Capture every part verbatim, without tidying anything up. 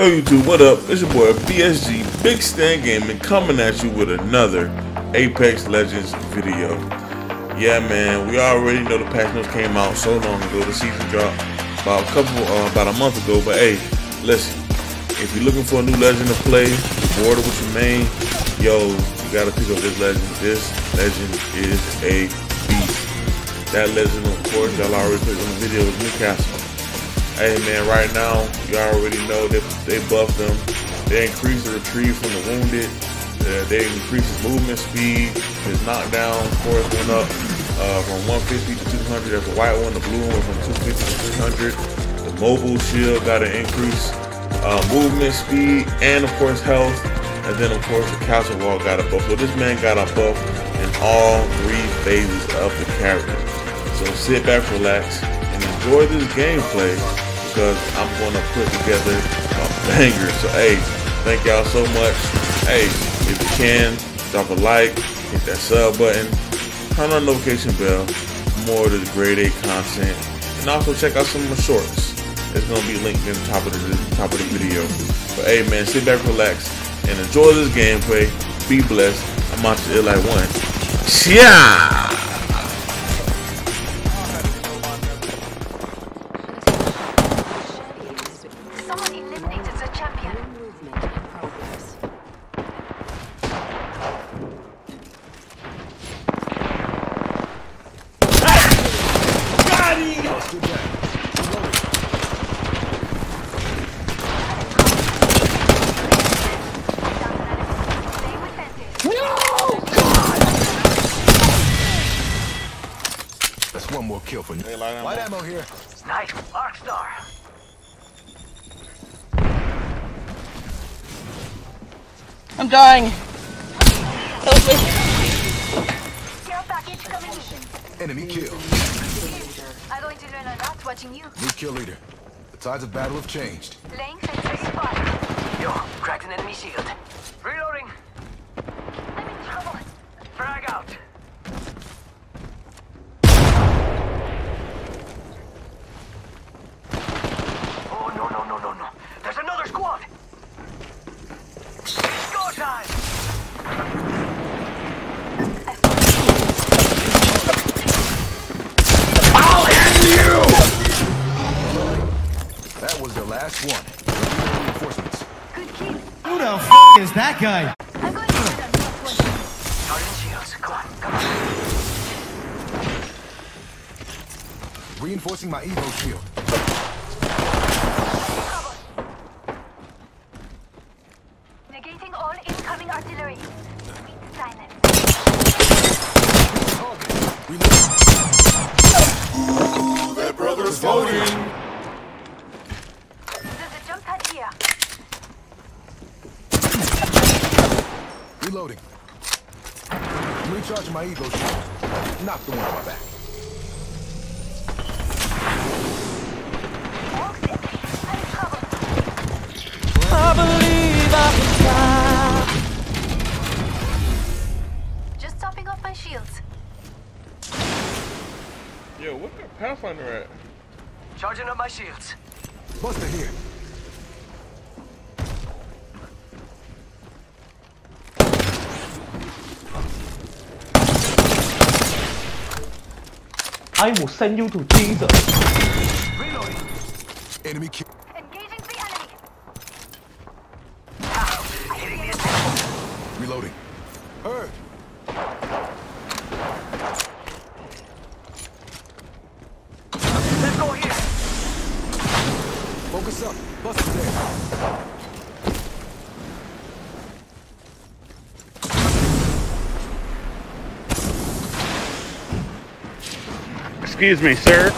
Yo YouTube, what up? It's your boy B S G, Big Stan Gaming, coming at you with another Apex Legends video. Yeah man, we already know the patch notes came out so long ago. The season dropped about a couple, uh, about a month ago. But hey, listen, if you're looking for a new legend to play, you're bored with your main, yo, you gotta pick up this legend. This legend is a beast. That legend, of course, y'all already picked on the video, is Newcastle. Hey man, right now, you already know they, they buffed them. They increased the retrieve from the wounded. Uh, they increased his movement speed. His knockdown, of course, went up uh, from one fifty to two hundred. That's the white one. The blue one went from two fifty to three hundred. The mobile shield got an increase. Uh, movement speed and, of course, health. And then, of course, the castle wall got a buff. So this man got a buff in all three phases of the character. So sit back, relax, and enjoy this gameplay, because I'm going to put together a banger. So hey, thank y'all so much. Hey, if you can, drop a like, hit that sub button, turn on the notification bell for more of this grade A content, and also check out some of my shorts. It's going to be linked in the top of the, top of the video. But hey man, sit back, relax, and enjoy this gameplay. Be blessed. I'm out to it like one. Yeah! One more kill for you. Hey, light ammo. Light ammo here. Nice. Arc star. I'm dying. Help me. Care package coming in. Enemy kill. I'm going to learn a lot watching you. New kill leader. The tides of battle have changed. Length and thirty-five. Yo, cracked an enemy shield. Reloading. I'm in trouble. Frag out. One. Reinforcements. Good keep. Who the f is that guy? I'm going to get them. Target shields. Come on, come on. Reinforcing my Evo shield. Negating all incoming artillery. Sweet silence. Ooh, that brother's voting. Reloading. Recharging my ego shield. Knock the one on my back. I believe I can fly. Just topping off my shields. Yo, what the Pathfinder at? Charging up my shields. Buster here. I will send you to Jesus. Reloading. Enemy kill. Engaging the enemy. Ah, hitting the attack. Reloading. Heard. Let's go here. Focus up. Bust it there. Excuse me, sir.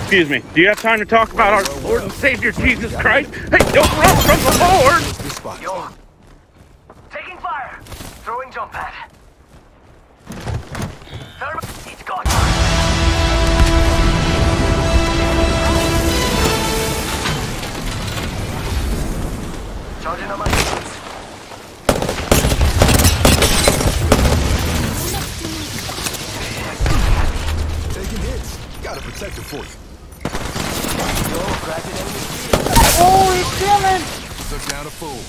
Excuse me. Do you have time to talk about our Lord and Savior Jesus Christ? Hey, don't run from the Lord! Yo. Taking fire. Throwing jump pad. Thermite, it's gone. Charging on my sector force. Holy shit! took down a fool.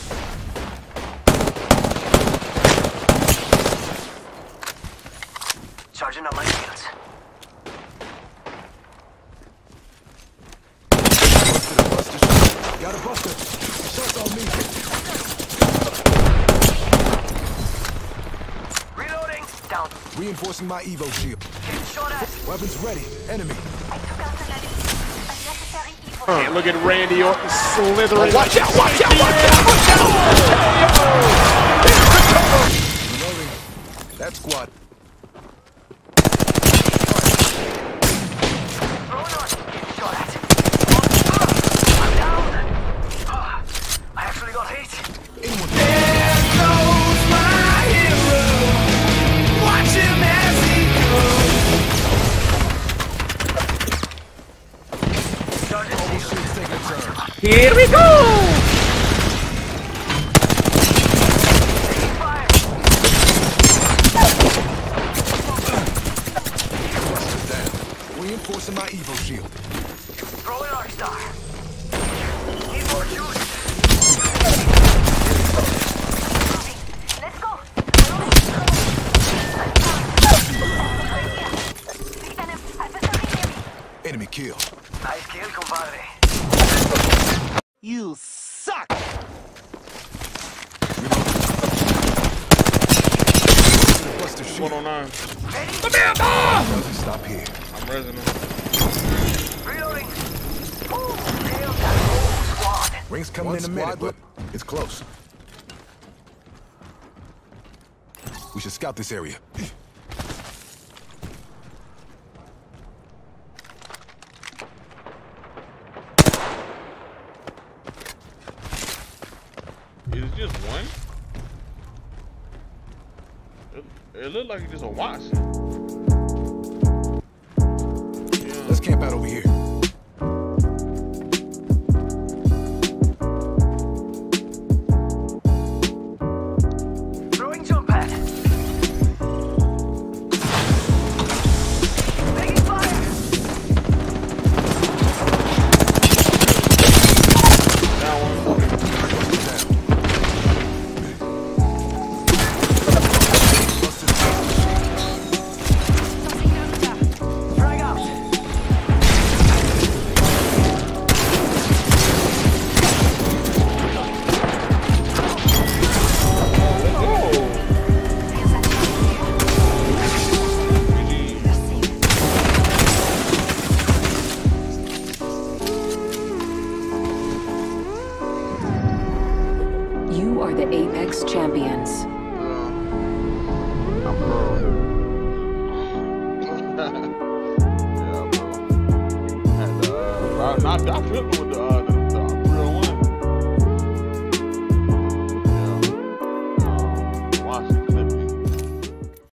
Charging up my shields. Busted a buster shot. Got a buster. Shots on me. Reloading. Down. Reinforcing my Evo shield. Shot at. Weapons ready. Enemy. I took out the necessary Evo. Right, look at Randy Orton slithering. Oh, watch out! Watch out! Watch out! Watch out! Watch out! Reloading. That squad. Here we go! Reinforcing my Evo shield. Throw in our star. Need more juice. Let's go. Enemy kill. Nice kill, compadre. You suck! one oh nine. Come here, dog! Stop here. I'm resonant. Reloading. Squad. Rings coming in a minute, but it's close. We should scout this area. Just one? It, it looked like it's just a wash. Yeah. Let's camp out over here. Throwing jump pad. Taking fire. Down one. You are the Apex champions. Yeah. I'm bro. Yeah, bro. And, uh, not, not,